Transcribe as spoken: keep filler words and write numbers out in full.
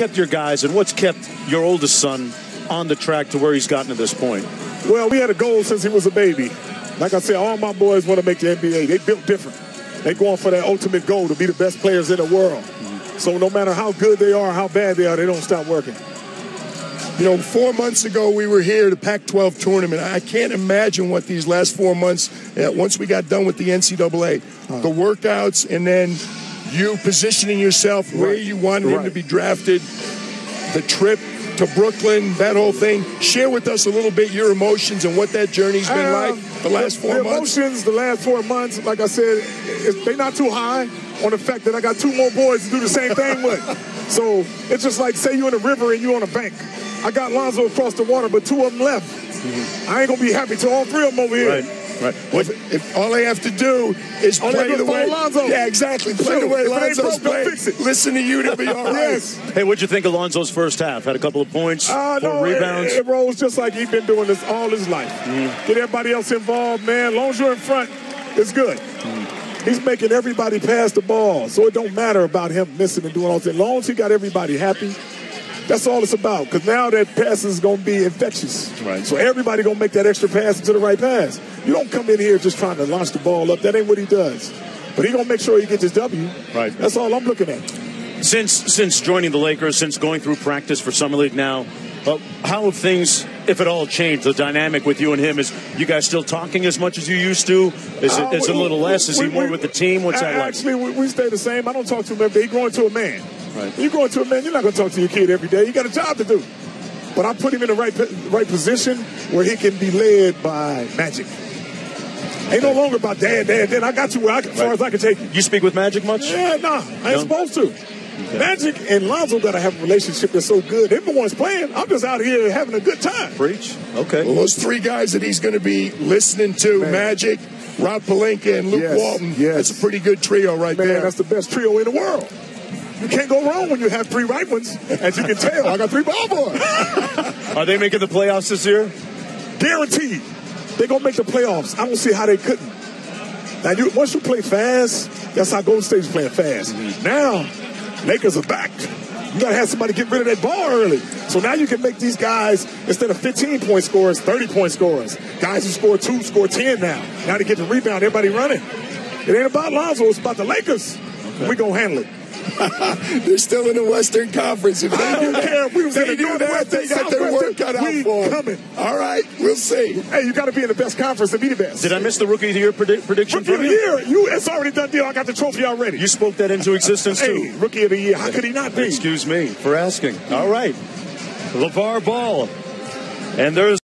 kept your guys and what's kept your oldest son on the track to where he's gotten to this point? Well, we had a goal since he was a baby. Like I said, all my boys want to make the N B A. They built different. They're going for that ultimate goal to be the best players in the world. Mm-hmm. So no matter how good they are, how bad they are, they don't stop working. You know, four months ago we were here at the Pac twelve tournament. I can't imagine what these last four months, uh, once we got done with the N C double A, uh-huh. the workouts, and then you positioning yourself where right. you wanted right. him to be drafted, the trip to Brooklyn, that whole thing. Share with us a little bit your emotions and what that journey's been um, like the last four the months. The emotions the last four months, like I said, they're not too high on the fact that I got two more boys to do the same thing with. So it's just like, say you're in a river and you're on a bank. I got Lonzo across the water, but two of them left. Mm-hmm. I ain't going to be happy till all three of them over here. Right, right. What, if, if all they have to do is all play the way Lonzo. Yeah, exactly. Play Shoot. the way if Lonzo's playing. Listen to you to be all right. Yes. Hey, what'd you think of Lonzo's first half? Had a couple of points, uh, four no, rebounds. It, it rolls just like he's been doing this all his life. Mm-hmm. Get everybody else involved, man. Long as you're in front, it's good. Mm-hmm. He's making everybody pass the ball, so it don't matter about him missing and doing all that. As long as he got everybody happy, that's all it's about, because now that pass is going to be infectious. Right. So everybody going to make that extra pass into the right pass. You don't come in here just trying to launch the ball up. That ain't what he does. But he going to make sure he gets his W. Right. That's all I'm looking at. Since since joining the Lakers, since going through practice for Summer League now, uh, how have things, if at all, changed? The dynamic with you and him, is you guys still talking as much as you used to? Is it, uh, is we, it a little less? Is we, he more we, with the team? What's I, that like? Actually, we, we stay the same. I don't talk to him every day. He's growing to a man. Right. You're going to a man, you're not going to talk to your kid every day. You got a job to do. But I put him in the right right position where he can be led by Magic. Ain't no longer about dad, dad, dad. I got you where I can, right. as far as I can take you. You speak with Magic much? Yeah, nah. I ain't no? supposed to. Okay. Magic and Lonzo got to have a relationship that's so good. They're the ones playing. I'm just out here having a good time. Preach. Okay. Well, those three guys that he's going to be listening to, man. Magic, Rob Palenka, and Luke yes. Walton, yes. that's a pretty good trio right man, there. That's the best trio in the world. You can't go wrong when you have three right ones. As you can tell, I got three ball boys. Are they making the playoffs this year? Guaranteed. They're going to make the playoffs. I don't see how they couldn't. Now, you, once you play fast, that's how Golden State's playing fast. Mm-hmm. Now, Lakers are back. You got to have somebody get rid of that ball early. So now you can make these guys, instead of fifteen-point scorers, thirty-point scorers. Guys who score two score ten now. Now they get the rebound. Everybody running. It ain't about Lonzo. It's about the Lakers. Okay. We're going to handle it. They're still in the Western Conference. If they I do don't care if we was in the Northwest, they got their work cut out for them. All right, we'll see. Hey, you got to be in the best conference to be the best. Did I miss the Rookie of the Year predict prediction? Rookie of the Year, you, it's already done deal. I got the trophy already. You spoke that into existence, too. Hey, Rookie of the Year, how could he not be? Excuse me for asking. All right, LeVar Ball, and there's